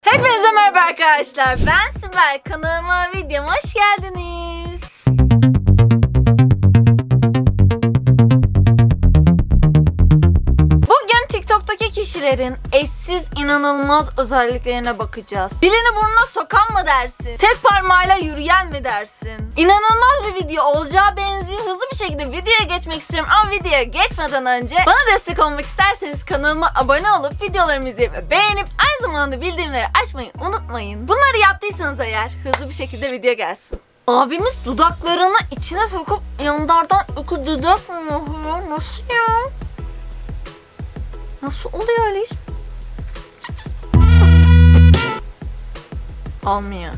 Hepinize merhaba arkadaşlar. Ben Sibel. Kanalıma, videoma hoş geldiniz. Bugün TikTok'taki kişilerin eşsiz inanılmaz özelliklerine bakacağız. Dilini burnuna sokan mı dersin? Tek parmağıyla yürüyen mi dersin? İnanılmaz bir video olacağı benziyor. Hızlı bir şekilde videoya geçmek istiyorum ama videoya geçmeden önce bana destek olmak isterseniz kanalıma abone olup videolarımı izleyip ve beğenip zamanında bildirimleri açmayı unutmayın. Bunları yaptıysanız eğer hızlı bir şekilde video gelsin. Abimiz dudaklarını içine sokup yanlardan ökü dudak mı? Nasıl ya? Nasıl oluyor öyle iş? Almıyor.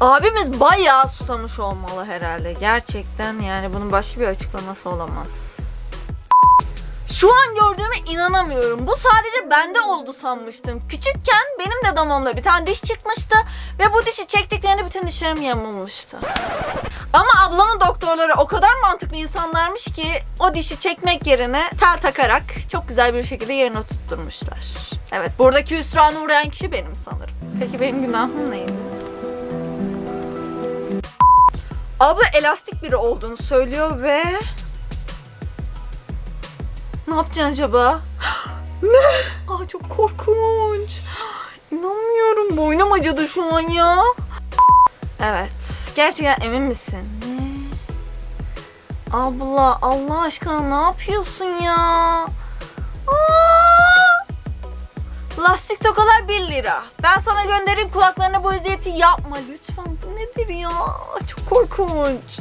Abimiz bayağı susamış olmalı herhalde. Gerçekten yani bunun başka bir açıklaması olamaz. Şu an gördüğüme inanamıyorum. Bu sadece bende oldu sanmıştım. Küçükken benim de damağımda bir tane diş çıkmıştı ve bu dişi çektiklerinde bütün dişlerim yamulmuştu. Ama ablamın doktorları o kadar mantıklı insanlarmış ki o dişi çekmek yerine tel takarak çok güzel bir şekilde yerine oturtmuşlar. Evet, buradaki hüsrana uğrayan kişi benim sanırım. Peki benim günahım neydi? Abla elastik biri olduğunu söylüyor ve... Ne yapacaksın acaba? Ne? Aa, çok korkunç. İnanmıyorum. Boynum acıdı şu an ya. Evet. Gerçekten emin misin? Abla Allah aşkına ne yapıyorsun ya? Aa! Lastik tokalar 1 lira. Ben sana göndereyim, kulaklarına bu eziyeti yapma lütfen. Bu nedir ya? Çok korkunç.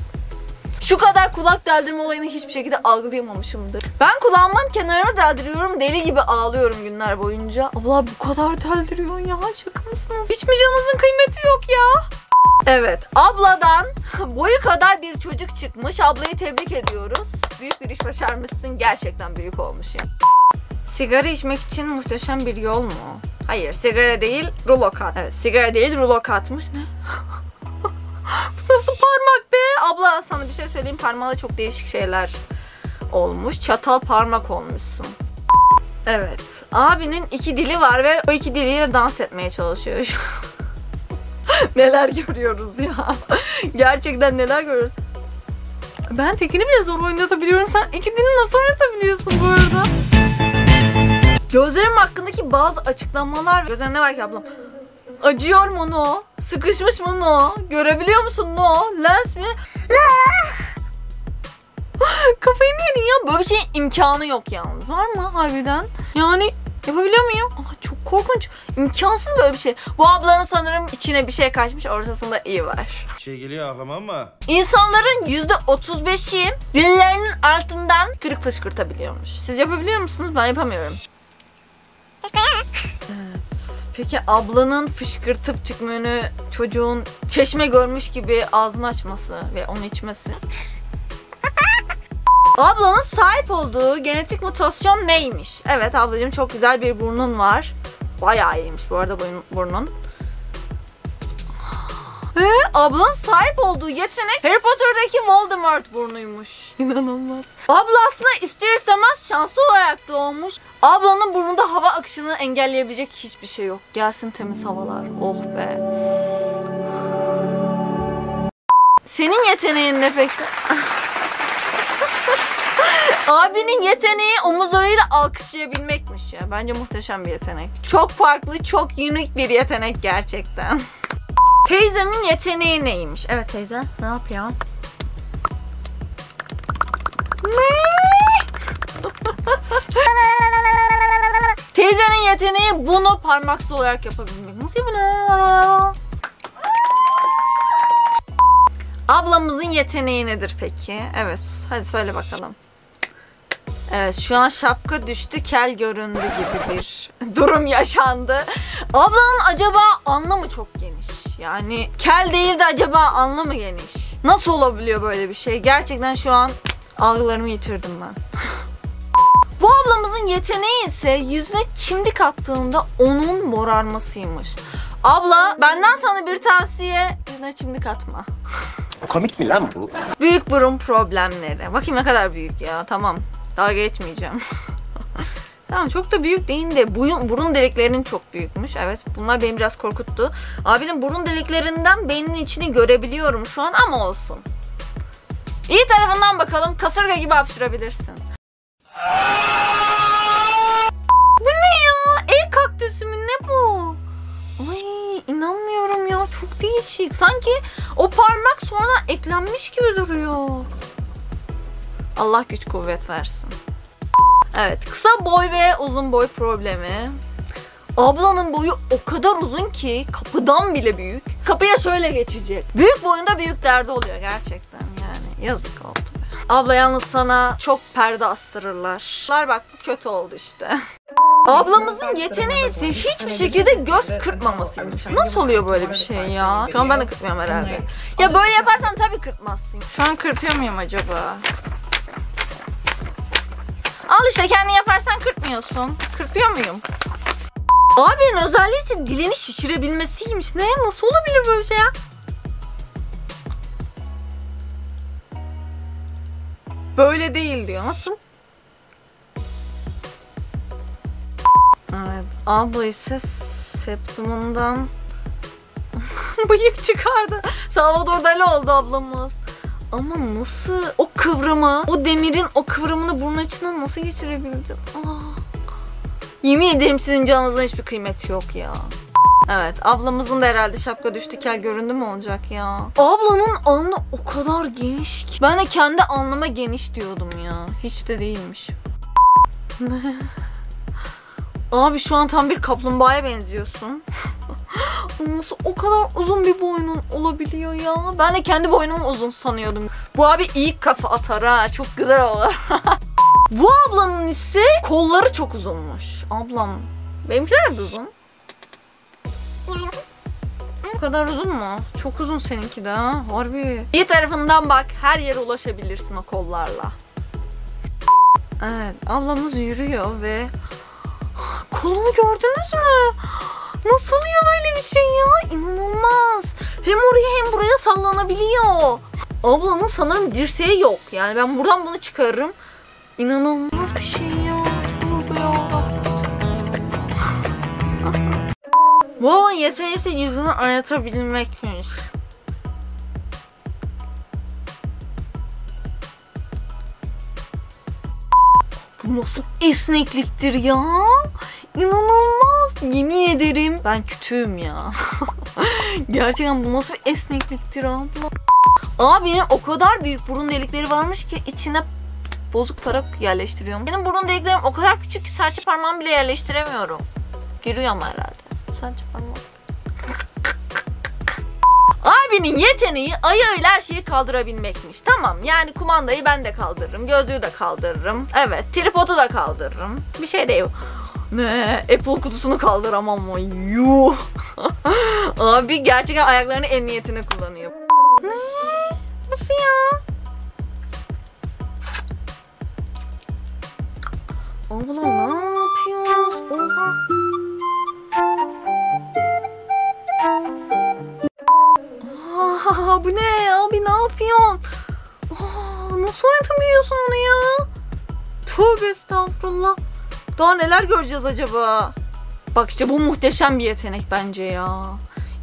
Şu kadar kulak deldirme olayını hiçbir şekilde algılayamamışımdır. Ben kulağımın kenarına deldiriyorum, deli gibi ağlıyorum günler boyunca. Abla bu kadar deldiriyorsun ya, şaka mısınız? Hiç mi canınızın kıymeti yok ya? Evet, abladan boyu kadar bir çocuk çıkmış. Ablayı tebrik ediyoruz. Büyük bir iş başarmışsın, gerçekten büyük olmuş ya. Sigara içmek için muhteşem bir yol mu? Hayır, sigara değil, rulo kat. Evet, sigara değil, rulo katmış. Ne? Bu nasıl parmak be? Abla sana bir şey söyleyeyim, parmağına çok değişik şeyler olmuş. Çatal parmak olmuşsun. Evet. Abinin 2 dili var ve o 2 diliyle dans etmeye çalışıyor. Neler görüyoruz ya. Gerçekten neler görüyoruz. Ben tekini bile zor oynatabiliyorum. Sen 2 dilini nasıl oynatabiliyorsun bu arada? Gözlerim hakkındaki bazı açıklamalar. Gözlerinde ne var ki ablam? Acıyor mu no? Sıkışmış mı no? Görebiliyor musun no? Lens mi? Kafayı mı yedin ya? Böyle bir şeyin imkanı yok yalnız. Var mı harbiden? Yani yapabiliyor muyum? Aa, çok korkunç. İmkansız böyle bir şey. Bu ablanın sanırım içine bir şey kaçmış. Ortasında iyi var. Bir şey geliyor aklıma ama. İnsanların %35'i dillerinin altından kırık fışkırtabiliyormuş. Siz yapabiliyor musunuz? Ben yapamıyorum. Peki ablanın fışkırtıp tükmünü çocuğun çeşme görmüş gibi ağzını açması ve onu içmesi. Ablanın sahip olduğu genetik mutasyon neymiş? Evet ablacığım, çok güzel bir burnun var. Bayağı iyiymiş bu arada burnun. Ve ablanın sahip olduğu yetenek Harry Potter'daki Voldemort burnuymuş. İnanılmaz. Abla aslında ister istemez şanslı olarak doğmuş. Ablanın burnunda hava akışını engelleyebilecek hiçbir şey yok. Gelsin temiz havalar. Oh be. Senin yeteneğin ne peki? Abinin yeteneği omuzlarıyla alkışlayabilmekmiş ya. Bence muhteşem bir yetenek. Çok farklı, çok unik bir yetenek gerçekten. Teyzemin yeteneği neymiş? Evet teyze, ne yapıyor? Teyzenin yeteneği bunu parmaksız olarak yapabilmek. Nasıl bunu? Ablamızın yeteneği nedir peki? Evet, hadi söyle bakalım. Evet, şu an şapka düştü, kel göründü gibi bir durum yaşandı. Ablanın acaba anlamı çok geniş. Yani kel değil de acaba anlamı geniş. Nasıl olabiliyor böyle bir şey? Gerçekten şu an algılarımı yitirdim ben. Bu ablamızın yeteneği ise yüzüne çimdik attığında onun morarmasıymış. Abla, benden sana bir tavsiye, yüzüne çimdik atma. Komik mi lan bu? Büyük burun problemleri. Bakayım ne kadar büyük ya, tamam. Daha geçmeyeceğim. Tamam, çok da büyük değil de burun deliklerinin çok büyükmüş. Evet, bunlar beni biraz korkuttu. Abinin burun deliklerinden beynin içini görebiliyorum şu an ama olsun. İyi tarafından bakalım, kasırga gibi hapşırabilirsin. Bu ne ya? El kaktüsü mü? Ne bu? Ay, inanmıyorum ya, çok değişik. Sanki o parmak sonra eklenmiş gibi duruyor. Allah güç kuvvet versin. Evet, kısa boy ve uzun boy problemi. Ablanın boyu o kadar uzun ki kapıdan bile büyük. Kapıya şöyle geçecek. Büyük boyunda büyük derdi oluyor gerçekten yani. Yazık oldu. Abla, yalnız sana çok perde astırırlar. Bak, bu kötü oldu işte. Ablamızın yeteneği ise hiçbir şekilde göz kırpmamasıymış. Nasıl oluyor böyle bir şey ya? Şu an ben de kırpmıyorum herhalde. Ya böyle yaparsan tabii kırpmazsın. Şu an kırpıyor muyum acaba? Al işte, kendin yaparsan kırpmıyorsun. Kırpıyor muyum? Abinin özelliği ise dilini şişirebilmesiymiş. Ne? Nasıl olabilir böyle şey ya? Böyle değil diyor. Nasıl? Evet. Abla ise septumundan bıyık çıkardı. Salvador Dali oldu ablamız. Ama nasıl o kıvrımı, o demirin o kıvrımını burnun içinden nasıl geçirebildin? Aa. Yemin ederim sizin canınızın hiçbir kıymeti yok ya. Evet, ablamızın da herhalde şapka düştü kel göründü mü olacak ya? Ablanın alnı o kadar geniş ki. Ben de kendi alnıma geniş diyordum ya. Hiç de değilmiş. Abi şu an tam bir kaplumbağaya benziyorsun. Nasıl o kadar uzun bir boynun olabiliyor ya? Ben de kendi boynumu uzun sanıyordum. Bu abi iyi kafa atar ha. Çok güzel olur. Bu ablanın ise kolları çok uzunmuş. Ablam, benimkiler de uzun. Bu kadar uzun mu? Çok uzun seninki de ha. Harbi. İyi tarafından bak, her yere ulaşabilirsin o kollarla. Evet, ablamız yürüyor ve kolunu gördünüz mü? Nasıl oluyor böyle bir şey ya? İnanılmaz. Hem oraya hem buraya sallanabiliyor. Ablanın sanırım dirseği yok. Yani ben buradan bunu çıkarırım. İnanılmaz bir şey ya. Bu ablanın yeteneği ise yüzünü oynatabilmekmiş. Bu nasıl esnekliktir ya? İnanılmaz. Yemin ederim ben kütüğüm ya. Gerçekten bu nasıl bir esnekliktir abla. Abinin o kadar büyük burun delikleri varmış ki içine bozuk para yerleştiriyorum. Benim burun deliklerim o kadar küçük ki serçe parmağımı bile yerleştiremiyorum. Giriyor ama herhalde. Serçe parmağım. Abinin yeteneği ayağıyla her şeyi kaldırabilmekmiş. Tamam, yani kumandayı ben de kaldırırım. Gözlüğü de kaldırırım. Evet, tripodu da kaldırırım. Bir şey değil. Ne? Apple kutusunu kaldıramam mı? Yuh. Abi gerçekten ayaklarını en niyetine kullanıyor. Ne? Nasıl ya? Abla ne yapıyoruz? Oha. Aa, bu ne? Abi ne yapıyorsun? Aa, nasıl oynatabiliyorsun onu ya? Tövbe estağfurullah. Daha neler göreceğiz acaba? Bak işte bu muhteşem bir yetenek bence ya.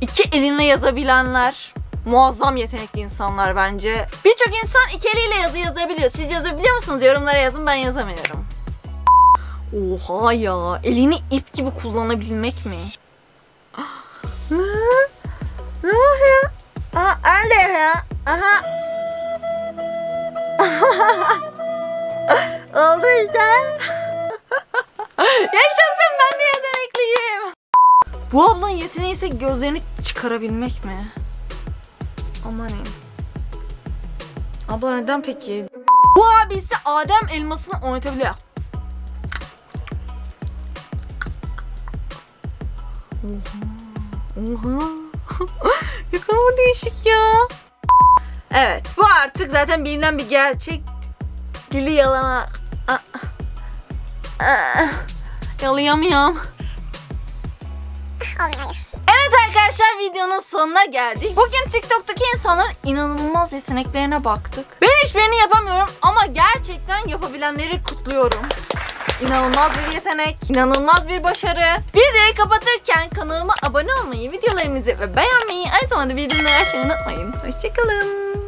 İki elinle yazabilenler muazzam yetenekli insanlar bence. Birçok insan iki eliyle yazı yazabiliyor. Siz yazabiliyor musunuz? Yorumlara yazın, ben yazamıyorum. Oha ya, elini ip gibi kullanabilmek mi? Aha. Oldu işte. Yaşasın, ben de yetenekliyim. Bu ablanın yeteneği ise gözlerini çıkarabilmek mi? Amanayım. Abla neden peki? Bu abi ise Adem elmasını oynatabiliyor. Oha. Ne kadar değişik ya. Evet, bu artık zaten bilinen bir gerçek. Dili yalama. Yalayamıyorum. Evet arkadaşlar, videonun sonuna geldik. Bugün TikTok'taki insanların inanılmaz yeteneklerine baktık. Ben hiçbirini yapamıyorum ama gerçekten yapabilenleri kutluyorum. İnanılmaz bir yetenek, inanılmaz bir başarı. Videoyu kapatırken kanalıma abone olmayı, videolarımızı ve beğenmeyi, aynı zamanda bildirimleri açmayı unutmayın. Hoşçakalın.